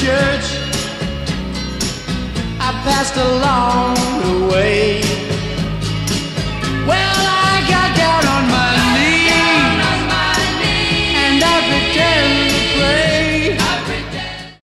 Church, I passed along the way. Well,